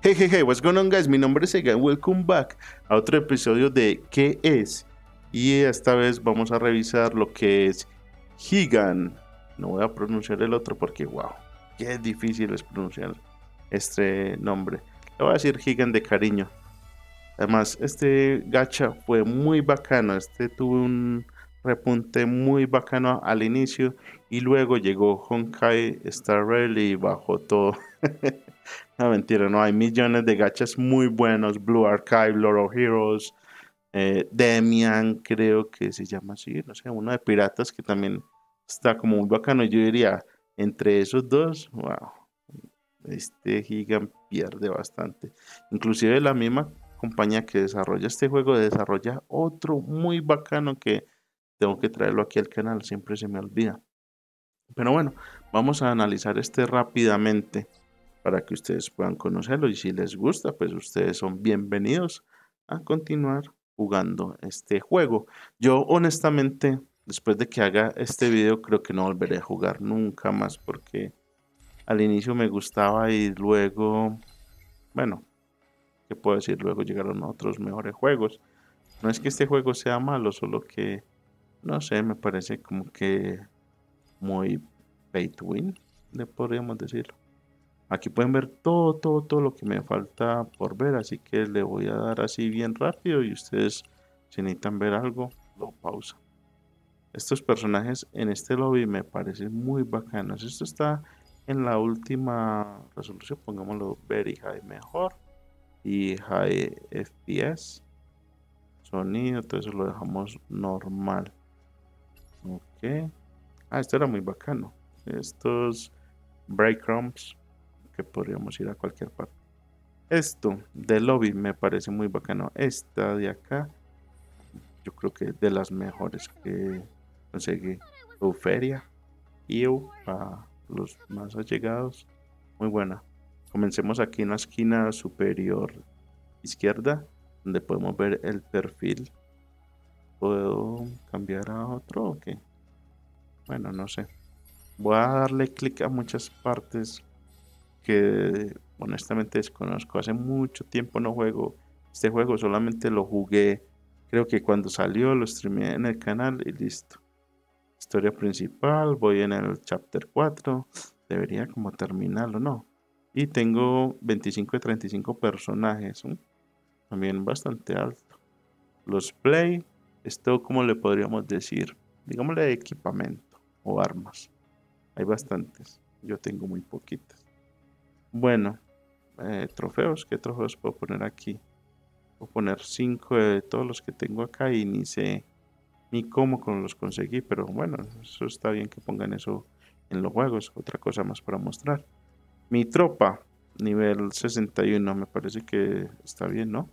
Hey, hey, hey, what's going on, guys? Mi nombre es Ega, welcome back a otro episodio de ¿Qué es? Y esta vez vamos a revisar lo que es Gildan. No voy a pronunciar el otro porque, wow, qué difícil es pronunciar este nombre. Le voy a decir Gildan de cariño. Además, este gacha fue muy bacano. Este tuvo un repunte muy bacano al inicio y luego llegó Honkai Star Rail y bajó todo. No, mentira, no, hay millones de gachas muy buenos. Blue Archive, Lord of Heroes, Demian, creo que se llama así, no sé, uno de piratas que también está como muy bacano. Yo diría, entre esos dos, wow, este Gildan pierde bastante. Inclusive la misma compañía que desarrolla este juego desarrolla otro muy bacano que tengo que traerlo aquí al canal, siempre se me olvida. Pero bueno, vamos a analizar este rápidamente para que ustedes puedan conocerlo, y si les gusta, pues ustedes son bienvenidos a continuar jugando este juego. Yo honestamente, después de que haga este video, creo que no volveré a jugar nunca más, porque al inicio me gustaba y luego, bueno, ¿qué puedo decir? Luego llegaron otros mejores juegos. No es que este juego sea malo, solo que, no sé, me parece como que muy pay to win, le podríamos decirlo. Aquí pueden ver todo lo que me falta por ver, así que le voy a dar así bien rápido y ustedes, si necesitan ver algo, lo pausan. Estos personajes en este lobby me parecen muy bacanos. Esto está en la última resolución, pongámoslo very high mejor y high FPS. Sonido, todo eso lo dejamos normal. Ok. Ah, esto era muy bacano. Estos breadcrumbs, que podríamos ir a cualquier parte. Esto del lobby me parece muy bacano. Esta de acá, yo creo que es de las mejores que conseguí. Euphoria, para los más allegados, muy buena. Comencemos aquí en la esquina superior izquierda, donde podemos ver el perfil. ¿Puedo cambiar a otro o qué? Bueno, no sé. Voy a darle clic a muchas partes que honestamente desconozco. Hace mucho tiempo no juego este juego, solamente lo jugué, creo que cuando salió lo streameé en el canal y listo. Historia principal, voy en el chapter 4, debería como terminarlo, ¿no? Y tengo 25 de 35 personajes, ¿eh? También bastante alto. Los play, esto como le podríamos decir, digámosle equipamiento o armas. Hay bastantes, yo tengo muy poquitas. Bueno, trofeos, ¿qué trofeos puedo poner aquí? Puedo poner 5 de todos los que tengo acá y ni sé ni cómo los conseguí, pero bueno, eso está bien que pongan eso en los juegos. Otra cosa más para mostrar. Mi tropa, nivel 61, me parece que está bien, ¿no?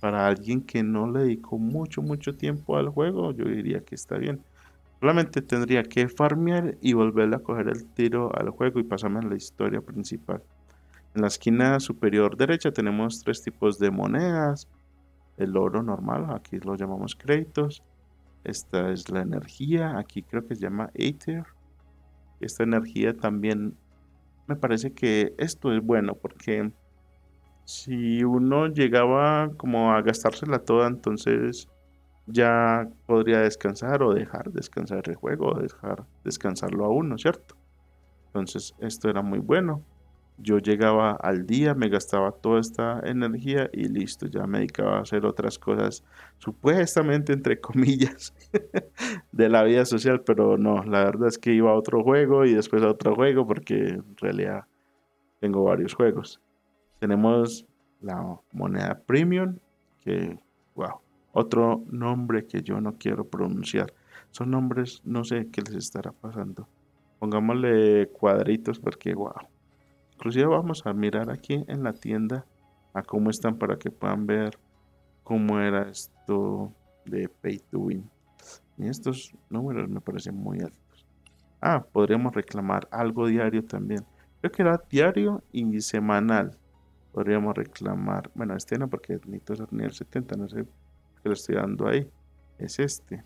Para alguien que no le dedicó mucho tiempo al juego, yo diría que está bien. Solamente tendría que farmear y volverle a coger el tiro al juego y pasarme a la historia principal. En la esquina superior derecha tenemos 3 tipos de monedas. El oro normal, aquí lo llamamos créditos. Esta es la energía, aquí creo que se llama Aether. Esta energía también, me parece que esto es bueno porque si uno llegaba como a gastársela toda, entonces ya podría descansar o dejar descansar el juego o dejar descansarlo a uno, ¿cierto? Entonces esto era muy bueno. Yo llegaba al día, me gastaba toda esta energía y listo, ya me dedicaba a hacer otras cosas supuestamente entre comillas de la vida social, pero no, la verdad es que iba a otro juego y después a otro juego porque en realidad tengo varios juegos. Tenemos la moneda premium que, wow, otro nombre que yo no quiero pronunciar. Son nombres, no sé qué les estará pasando. Pongámosle cuadritos porque wow. Inclusive vamos a mirar aquí en la tienda a cómo están para que puedan ver cómo era esto de Pay to Win. Y estos números me parecen muy altos. Ah, podríamos reclamar algo diario también. Creo que era diario y semanal. Podríamos reclamar, bueno, este no porque necesito ser nivel 70, no sé qué le estoy dando ahí. Es este.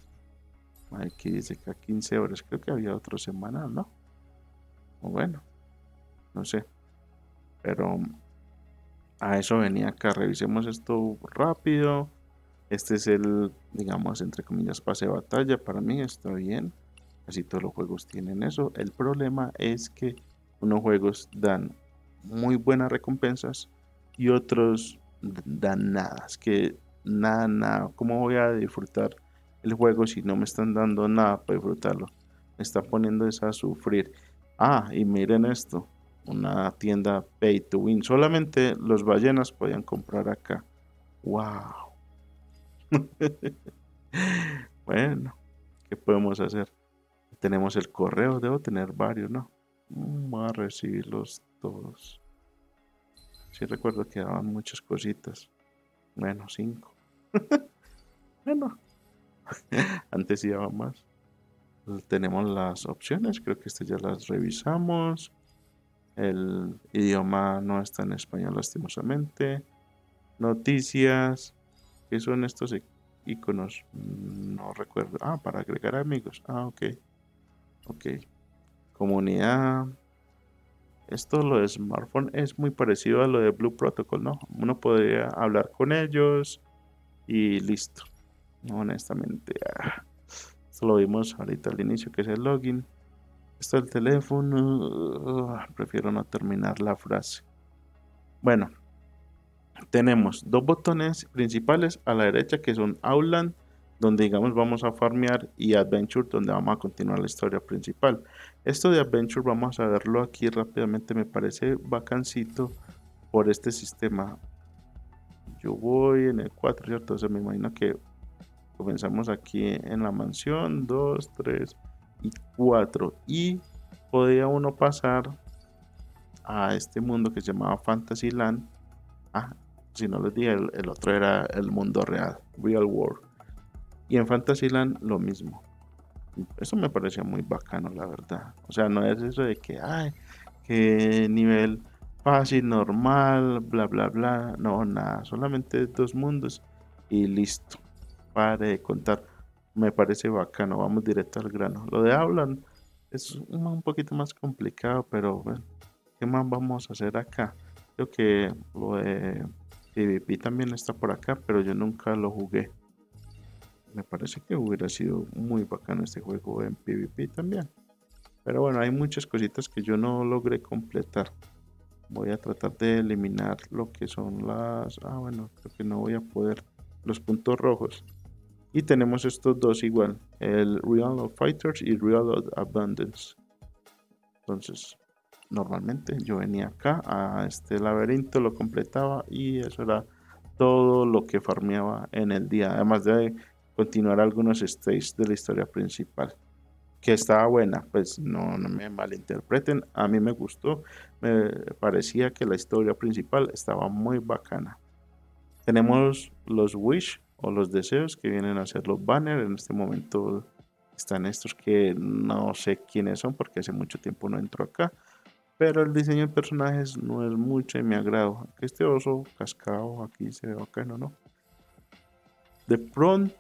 Aquí dice que a 15 horas, creo que había otro semanal, ¿no? O bueno, no sé. Pero a eso venía acá, revisemos esto rápido. Este es el, digamos, entre comillas, pase de batalla. Para mí está bien. Casi todos los juegos tienen eso. El problema es que unos juegos dan muy buenas recompensas y otros dan nada. Es que nada. ¿Cómo voy a disfrutar el juego si no me están dando nada para disfrutarlo? Me está poniendo eso a sufrir. Ah, y miren esto. Una tienda pay to win. Solamente los ballenas podían comprar acá. ¡Wow! Bueno, ¿qué podemos hacer? Tenemos el correo. Debo tener varios, ¿no? Vamos a recibirlos todos. Sí, recuerdo que daban muchas cositas. Bueno, 5. Bueno. Antes sí daba más. Entonces, tenemos las opciones. Creo que estas ya las revisamos. El idioma no está en español, lastimosamente. Noticias. ¿Qué son estos iconos? No recuerdo. Ah, para agregar amigos. Ah, ok. Ok. Comunidad. Esto, lo de smartphone, es muy parecido a lo de Blue Protocol, ¿no? Uno podría hablar con ellos y listo. Honestamente. Esto lo vimos ahorita al inicio, que es el login. Está el teléfono. Prefiero no terminar la frase. Bueno, tenemos dos botones principales a la derecha que son Outland, donde digamos vamos a farmear, y Adventure, donde vamos a continuar la historia principal. Esto de Adventure vamos a verlo aquí rápidamente. Me parece bacancito por este sistema. Yo voy en el 4, ¿cierto? Entonces me imagino que comenzamos aquí en la mansión 2, 3... y 4, y podía uno pasar a este mundo que se llamaba Fantasyland. Ah, si no les dije, el otro era el mundo real, Real World. Y en Fantasyland lo mismo. Eso me parecía muy bacano, la verdad. O sea, no es eso de que, ay, que nivel fácil, normal, bla, bla, bla. No, nada, solamente dos mundos y listo. Para de contar. Me parece bacano, vamos directo al grano. Lo de Hablan es un poquito más complicado, pero bueno, ¿qué más vamos a hacer acá? Creo que lo de PvP también está por acá, pero yo nunca lo jugué. Me parece que hubiera sido muy bacano este juego en PvP también. Pero bueno, hay muchas cositas que yo no logré completar. Voy a tratar de eliminar lo que son las... Ah, bueno, creo que no voy a poder. Los puntos rojos. Y tenemos estos dos igual, el Royal of Fighters y Royal Abundance. Entonces, normalmente yo venía acá a este laberinto, lo completaba y eso era todo lo que farmeaba en el día. Además de continuar algunos stages de la historia principal. Que estaba buena, pues no me malinterpreten, a mí me gustó. Me parecía que la historia principal estaba muy bacana. Tenemos los Wish, o los deseos, que vienen a ser los banners. En este momento están estos que no sé quiénes son porque hace mucho tiempo no entro acá, pero el diseño de personajes no es mucho de mi agrado. Este oso cascado aquí se ve bacano, ¿no? De pronto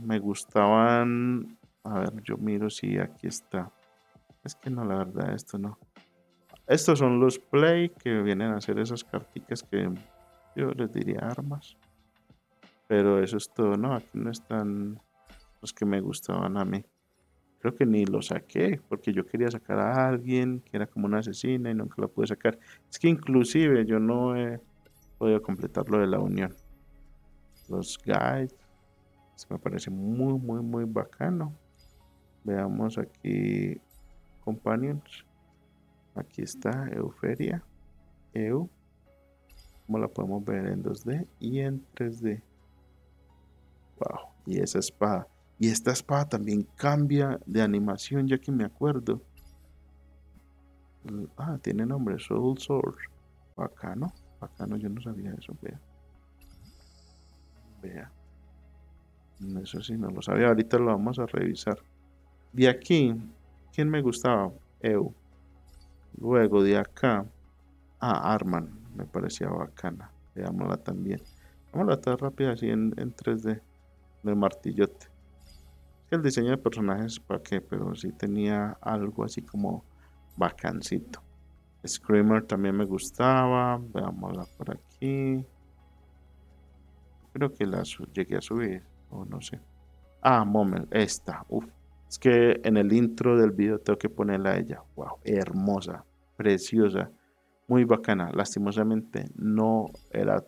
me gustaban, a ver, yo miro si aquí está. Es que no, la verdad, esto no. Estos son los play, que vienen a ser esas carticas que yo les diría armas. Pero eso es todo, ¿no? Aquí no están los que me gustaban a mí. Creo que ni lo saqué, porque yo quería sacar a alguien que era como una asesina y nunca la pude sacar. Es que inclusive yo no he podido completar lo de la unión. Los guides. Este me parece muy bacano. Veamos aquí Companions. Aquí está Euphoria. Como la podemos ver en 2D y en 3D. Wow, y esa espada. Y esta espada también cambia de animación, ya que me acuerdo. Ah, tiene nombre, Soul Sword. Bacano. bacano, yo no sabía eso, vea. Vea. Eso sí, no lo sabía, ahorita lo vamos a revisar. De aquí, ¿quién me gustaba? Eu. Luego de acá, Arman, me parecía bacana. Veámosla también. Vamos a estar rápida así en 3D, de martillote. El diseño de personajes, ¿para qué? Pero sí tenía algo así como bacancito. Screamer también me gustaba. Veámosla por aquí. Creo que la llegué a subir, o no sé. Ah, Momel, esta. Uf. Es que en el intro del video tengo que ponerla a ella. Wow, hermosa, preciosa, muy bacana. Lastimosamente no era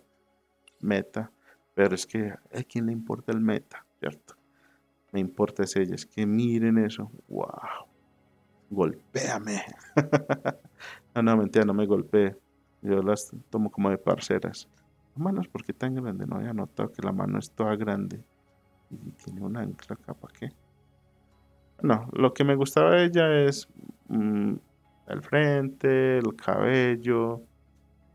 meta, pero es que a quien le importa el meta, ¿cierto? Me importa es ella, es que miren eso. Wow, golpéame. No, no, mentira, no me golpeé. Yo las tomo como de parceras. Manos, porque tan grande, no había notado que la mano es toda grande y tiene una ancla acá, ¿para qué? No, lo que me gustaba de ella es el frente, el cabello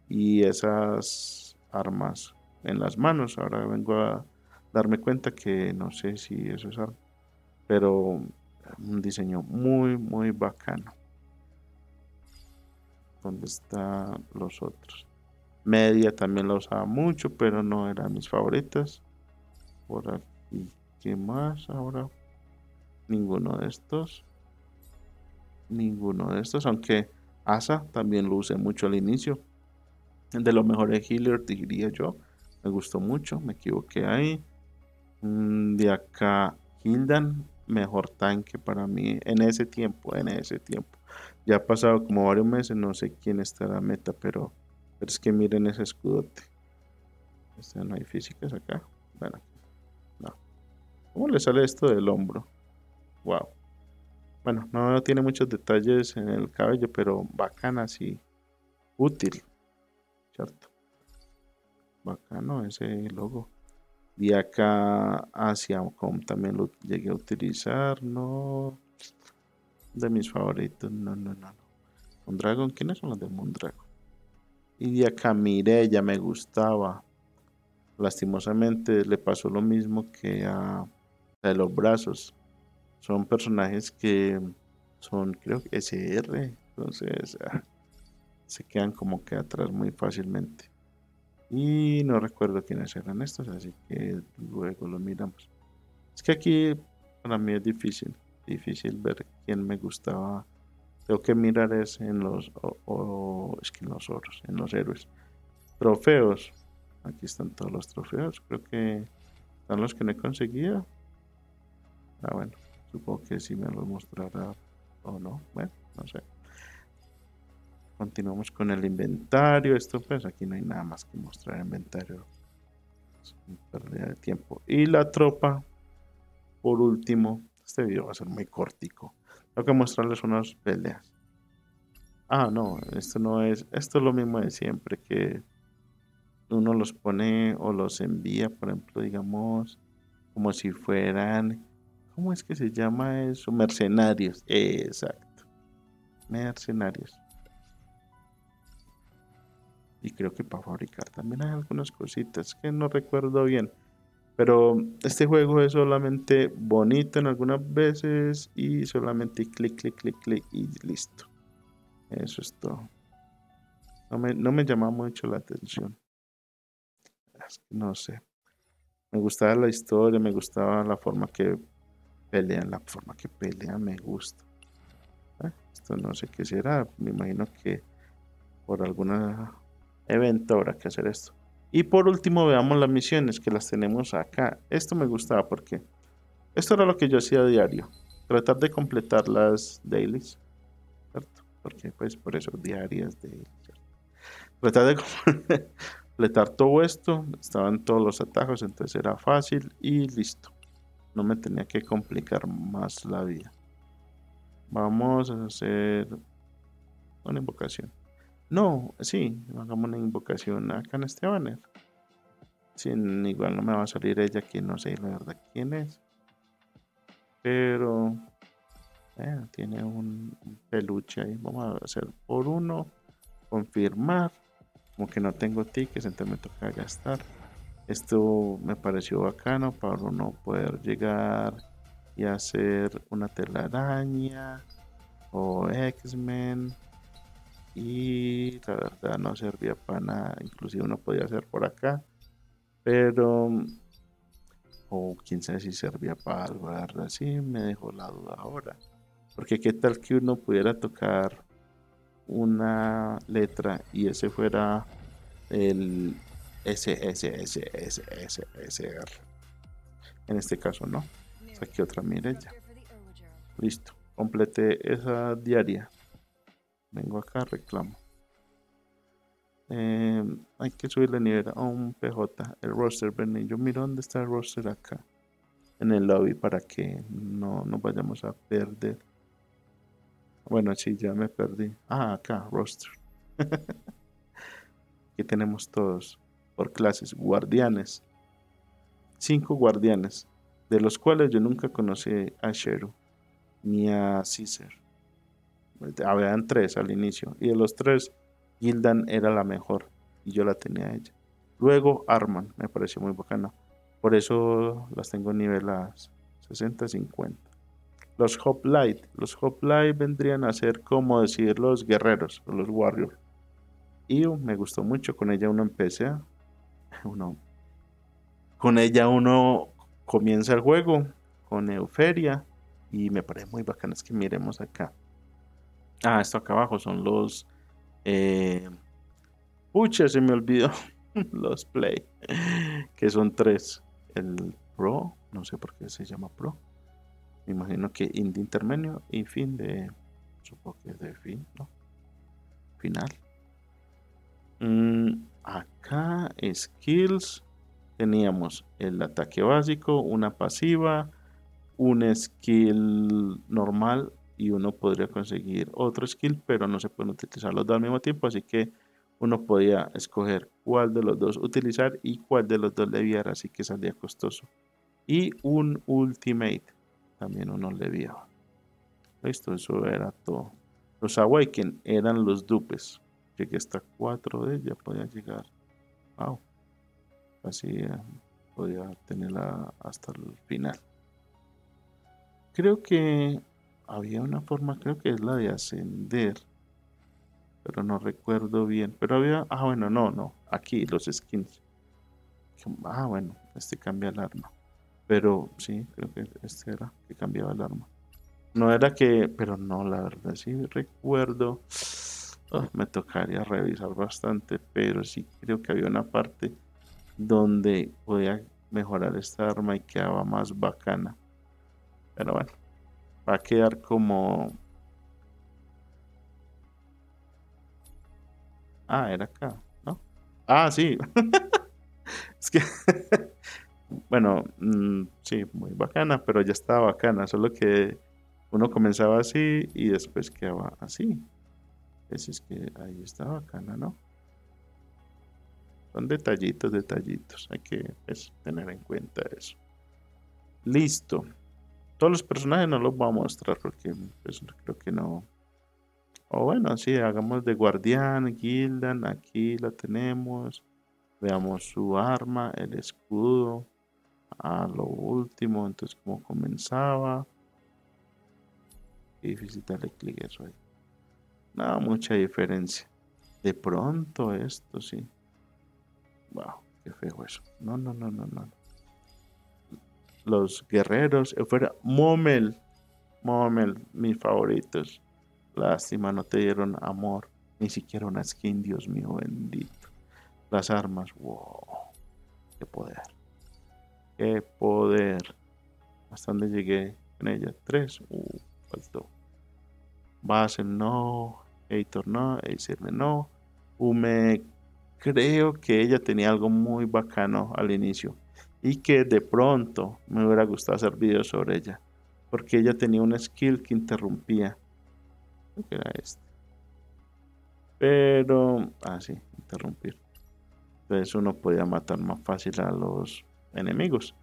y esas armas en las manos. Ahora vengo a darme cuenta que no sé si eso es algo, pero un diseño muy, muy bacano. ¿Dónde están los otros? Media también la usaba mucho, pero no era mis favoritas. Por aquí, ¿qué más? Ahora ninguno de estos. Ninguno de estos, aunque Asa también lo usé mucho al inicio. De los mejores healers, diría yo. Me gustó mucho, me equivoqué ahí. De acá, Gildan, mejor tanque para mí en ese tiempo, Ya ha pasado como varios meses, no sé quién estará meta, pero es que miren ese escudote. No hay físicas acá. Bueno, no. ¿Cómo le sale esto del hombro? Wow. Bueno, no tiene muchos detalles en el cabello, pero bacana, sí. Útil. ¿Cierto? Bacano ese logo. De acá hacia com también lo llegué a utilizar. No. De mis favoritos. No. Mondragon, ¿quiénes son los de Mondragon? Y de acá Mireya me gustaba. Lastimosamente le pasó lo mismo que a de los brazos. Son personajes que son, creo que SR. Entonces se quedan como que atrás muy fácilmente. Y no recuerdo quiénes eran estos, así que luego lo miramos. Es que aquí para mí es difícil ver quién me gustaba. Tengo que mirar es en los, es que en los oros, en los héroes. Trofeos, aquí están todos los trofeos, creo que están los que no he conseguido. Ah, bueno, supongo que sí me los mostrará o no, bueno, no sé. Continuamos con el inventario. Esto pues aquí no hay nada más que mostrar inventario. Es una pérdida de tiempo. Y la tropa. Por último. Este video va a ser muy cortico. Tengo que mostrarles unas peleas. Ah, no. Esto no es. Esto es lo mismo de siempre. Que uno los pone o los envía. Por ejemplo, digamos. Como si fueran. ¿Cómo es que se llama eso? Mercenarios. Exacto. Mercenarios. Y creo que para fabricar también hay algunas cositas que no recuerdo bien. Pero este juego es solamente bonito en algunas veces. Y solamente clic y listo. Eso es todo. No me llama mucho la atención. Es que no sé. Me gustaba la historia, me gustaba la forma que pelean. Me gusta. Esto no sé qué será. Me imagino que por alguna... evento habrá que hacer esto. Y por último veamos las misiones que las tenemos acá. Esto me gustaba porque esto era lo que yo hacía a diario, tratar de completar las dailies, ¿cierto? Porque pues por eso diarias de tratar de completar todo esto. Estaban todos los atajos, entonces era fácil y listo, no me tenía que complicar más la vida. Vamos a hacer una invocación. No, sí, hagamos una invocación acá en este banner. Sin, igual no me va a salir ella, que no sé la verdad quién es. Pero tiene un peluche ahí. Vamos a hacer por uno. Confirmar. Como que no tengo tickets, entonces me toca gastar. Esto me pareció bacano para uno poder llegar y hacer una telaraña o X-Men. Y la verdad no servía para nada, inclusive uno podía hacer por acá, pero quién sabe si servía para algo, la verdad sí me dejó la duda ahora, porque qué tal que uno pudiera tocar una letra y ese fuera el SSSSSR. En este caso no, saqué otra Mireya. Listo, completé esa diaria. Vengo acá, reclamo. Hay que subirle nivel a un PJ. El roster, ven, yo miro dónde está el roster acá. En el lobby para que no nos vayamos a perder. Bueno, sí, ya me perdí. Ah, acá, roster. Aquí tenemos todos. Por clases, guardianes. 5 guardianes. De los cuales yo nunca conocí a Sheru. Ni a Cicero. Habían 3 al inicio, y de los 3, Gildan era la mejor, y yo la tenía a ella. Luego Arman, me pareció muy bacana, por eso las tengo niveladas, 60-50. Los Hoplite, vendrían a ser como decir los guerreros, los warriors. Y me gustó mucho, con ella uno empieza, con ella uno comienza el juego, con Euphoria, y me parece muy bacana, es que miremos acá. Ah, esto acá abajo son los... pucha, se me olvidó. Los play. Que son 3. El pro. No sé por qué se llama pro. Me imagino que in de intermedio y fin de... Supongo que es de fin, ¿no? Final. Acá, skills. Teníamos el ataque básico, una pasiva, un skill normal... Y uno podría conseguir otro skill, pero no se pueden utilizar los dos al mismo tiempo. Así que uno podía escoger cuál de los dos utilizar y cuál de los dos le viera. Así que salía costoso. Y un ultimate. También uno le viera. Listo, eso era todo. Los Awaken eran los dupes. Llegué hasta 4 de ellas. Podía llegar. Wow. Así podía tenerla hasta el final. Creo que... había una forma, creo que es la de ascender, pero no recuerdo bien, pero había, no, aquí los skins, este cambia el arma, pero sí, creo que este era, que cambiaba el arma, no era que, pero no, la verdad, sí recuerdo, me tocaría revisar bastante, pero sí creo que había una parte donde podía mejorar esta arma y quedaba más bacana, pero bueno. Va a quedar como... Ah, era acá, ¿no? Ah, sí. Es que... bueno, sí, muy bacana, pero ya estaba bacana. Solo que uno comenzaba así y después quedaba así. Así es que ahí está bacana, ¿no? Son detallitos, detallitos. Hay que tener en cuenta eso. Listo. Todos los personajes no los voy a mostrar porque pues, creo que no. O bueno, sí, hagamos de guardián, Gildan, aquí la tenemos. Veamos su arma, el escudo, a lo último, entonces como comenzaba. Qué difícil darle clic a eso ahí. No, mucha diferencia. De pronto esto sí. Wow, qué feo eso. No. Los guerreros, fuera Momel, mis favoritos. Lástima, no te dieron amor, ni siquiera una skin, Dios mío bendito. Las armas, wow, qué poder, qué poder. Hasta donde llegué en ella, 3, faltó. Base, no, Aitor, no, Aether, no. Ume, creo que ella tenía algo muy bacano al inicio. Y que de pronto me hubiera gustado hacer videos sobre ella. Porque ella tenía un skill que interrumpía. Creo que era este. Pero... ah, sí, interrumpir. Entonces uno podía matar más fácil a los enemigos.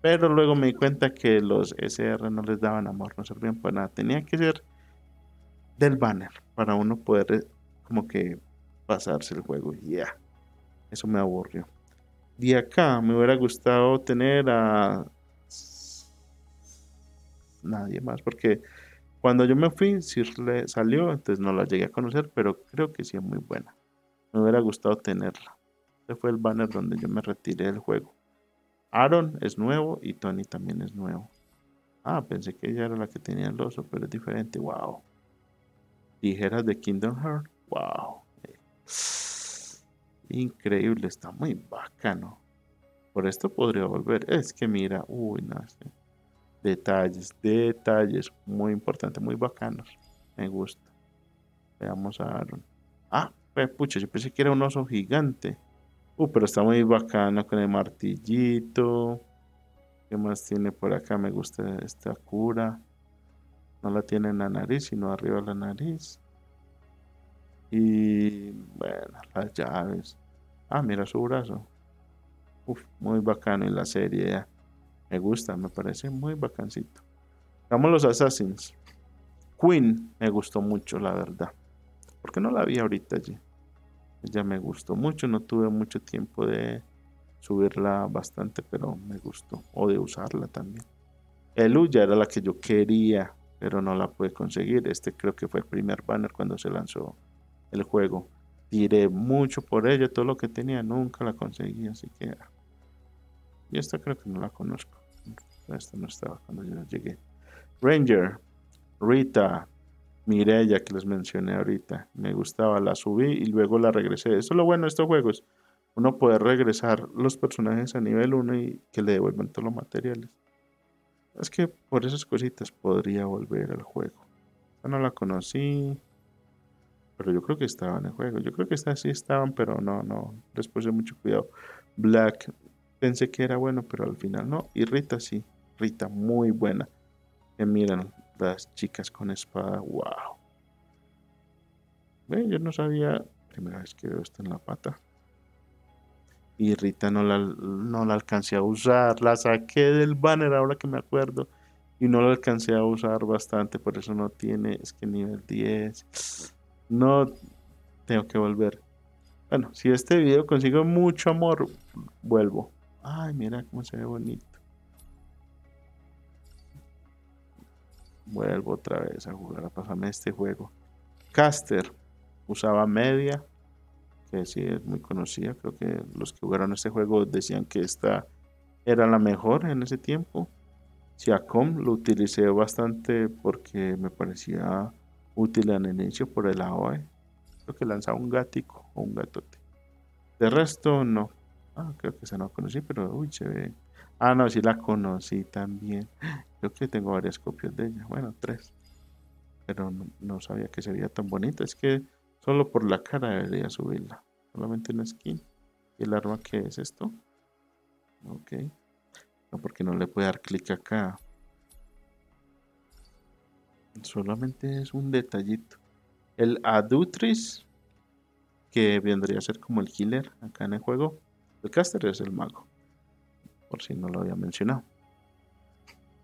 Pero luego me di cuenta que los SR no les daban amor. No servían para nada. Tenía que ser del banner. Para uno poder como que pasarse el juego. Yeah. Eso me aburrió. De acá me hubiera gustado tener a nadie más, porque cuando yo me fui, Circe salió, entonces no la llegué a conocer, pero creo que sí es muy buena. Me hubiera gustado tenerla. Este fue el banner donde yo me retiré del juego. Aaron es nuevo y Tony también es nuevo. Ah, pensé que ella era la que tenía el oso, pero es diferente. Wow. Tijeras de Kingdom Hearts. Wow. Increíble, está muy bacano. Por esto podría volver. Es que mira, uy, no sé. Detalles, detalles muy importantes, muy bacanos. Me gusta. Veamos a Aaron. Ah, pues pucha, yo pensé que era un oso gigante. Pero está muy bacano con el martillito. ¿Qué más tiene por acá? Me gusta esta cura. No la tiene en la nariz, sino arriba de la nariz. Y bueno, las llaves. Ah, mira su brazo. Uf, muy bacano en la serie ya. Me gusta, me parece muy bacancito. Vamos los Assassins. Queen me gustó mucho, la verdad. Porque no la vi ahorita allí. Ella me gustó mucho, no tuve mucho tiempo de subirla bastante, pero me gustó. O de usarla también. Eluya era la que yo quería, pero no la pude conseguir. Este creo que fue el primer banner cuando se lanzó el juego. Tiré mucho por ella, todo lo que tenía, nunca la conseguí, así que... Y esta creo que no la conozco. Esta no estaba cuando yo llegué. Ranger, Rita, Mireya, que les mencioné ahorita. Me gustaba, la subí y luego la regresé. Eso es lo bueno de estos juegos. Uno puede regresar los personajes a nivel 1 y que le devuelvan todos los materiales. Es que por esas cositas podría volver al juego. Esta no la conocí. Pero yo creo que estaba en el juego. Yo creo que estas sí estaban, pero no. Les puse mucho cuidado. Black. Pensé que era bueno, pero al final no. Y Rita sí. Rita muy buena. Miren, las chicas con espada. ¡Wow! Yo no sabía. Primera vez que veo esto en la pata. Y Rita no la alcancé a usar. La saqué del banner ahora que me acuerdo. Y no la alcancé a usar bastante. Por eso no tiene. Es que nivel 10. No tengo que volver. Bueno, si este video consigo mucho amor, vuelvo. Ay, mira cómo se ve bonito. Vuelvo otra vez a jugar, a pasarme este juego. Caster. Usaba media. Que sí es muy conocida. Creo que los que jugaron este juego decían que esta era la mejor en ese tiempo. Siacom lo utilicé bastante porque me parecía útil en el inicio por el AOE. Creo que lanzaba un gatico o un gatote. De resto no. Ah, creo que esa no la conocí, pero uy, se ve. Ah, no, sí la conocí también. Creo que tengo varias copias de ella. Bueno, 3. Pero no sabía que sería tan bonita. Es que solo por la cara debería subirla. Solamente una skin. ¿Y el arma qué es esto? Ok. No, porque no le puedo dar clic acá. Solamente es un detallito. El Adutris, que vendría a ser como el healer acá en el juego. El caster es el mago, por si no lo había mencionado.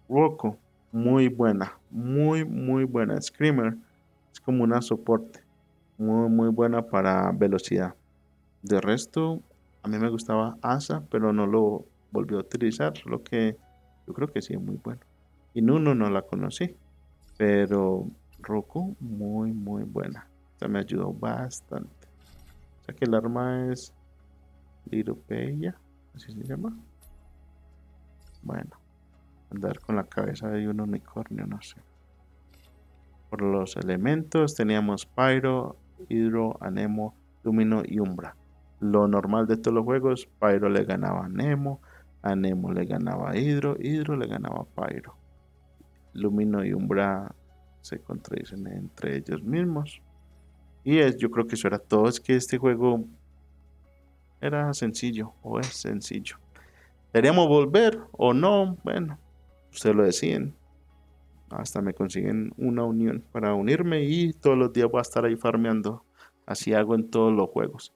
Roco, muy buena, muy buena. Screamer es como una soporte, muy buena para velocidad. De resto, a mí me gustaba Asa, pero no lo volví a utilizar, lo que yo creo que sí es muy bueno. Y Nuno no la conocí, pero Roco muy buena. Esta me ayudó bastante. O sea que el arma es Liropeya, así se llama. Bueno, andar con la cabeza de un unicornio, no sé. Por los elementos teníamos Pyro, Hidro, Anemo, Lumino y Umbra. Lo normal de todos los juegos, Pyro le ganaba a Anemo, Anemo le ganaba a Hidro, Hidro le ganaba a Pyro. Lumino y Umbra se contradicen entre ellos mismos. Y yo creo que eso era todo. Es que este juego era sencillo, o es sencillo. ¿Deberíamos volver o no? Bueno, ustedes lo deciden. Hasta me consiguen una unión para unirme y todos los días voy a estar ahí farmeando. Así hago en todos los juegos.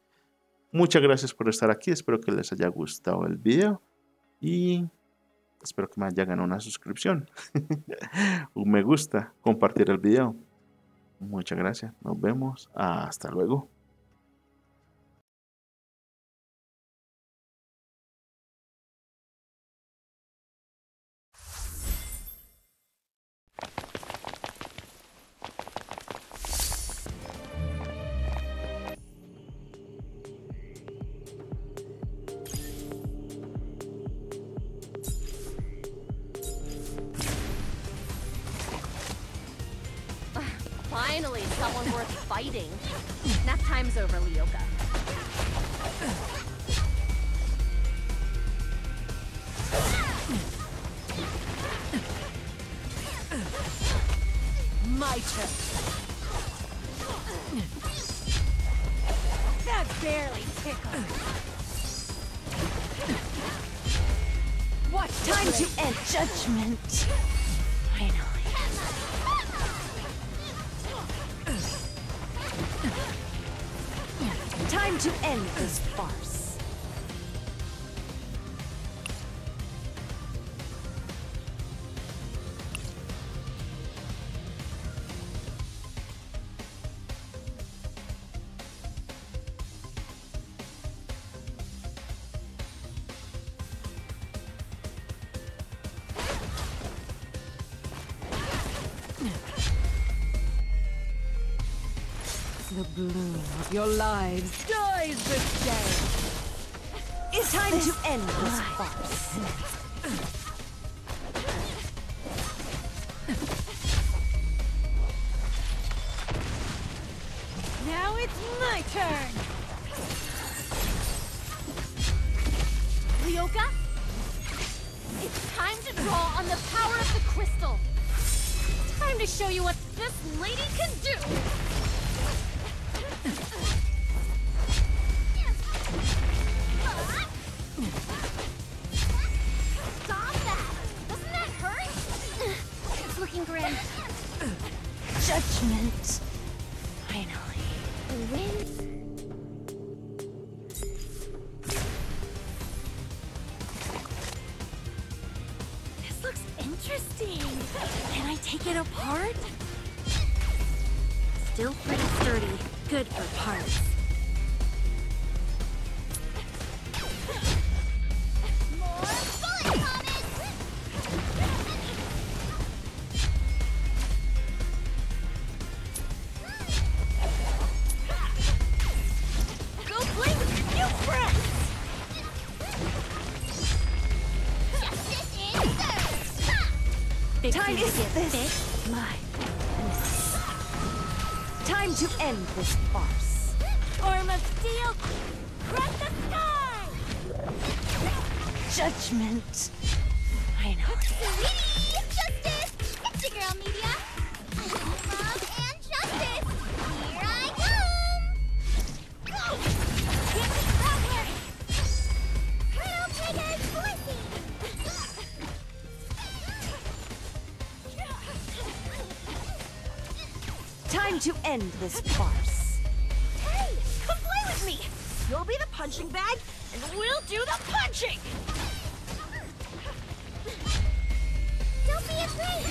Muchas gracias por estar aquí. Espero que les haya gustado el video. Y... espero que me haya ganado una suscripción, un me gusta, compartir el video. Muchas gracias, nos vemos, hasta luego. Finally, someone worth fighting. Nap time's over, Leoka. My turn. That barely tickled. What time to end judgment? Finally. Time to end this farce. Your lives dies this day. It's time to end this farce. Now it's my turn. Leoka, it's time to draw on the power of the crystal. Time to show you what this lady can do. Time to end this farce. Arm of steel, crush the sky! Judgment. I know. Sweetie, justice! It's your girl, Media. I need love and justice. Here I come! Go! Get me somewhere! Colonel Pega's blessing! Time to end this farce. Hey, come play with me. You'll be the punching bag, and we'll do the punching. Don't be afraid.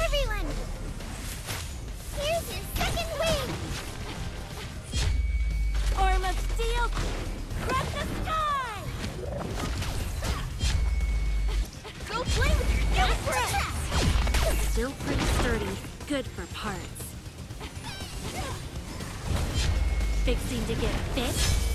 Everyone, here's your second wing. Arm of steel. Crush the sky! Go play with your new friends! Still pretty sturdy, good for parts. Fixing to get fit?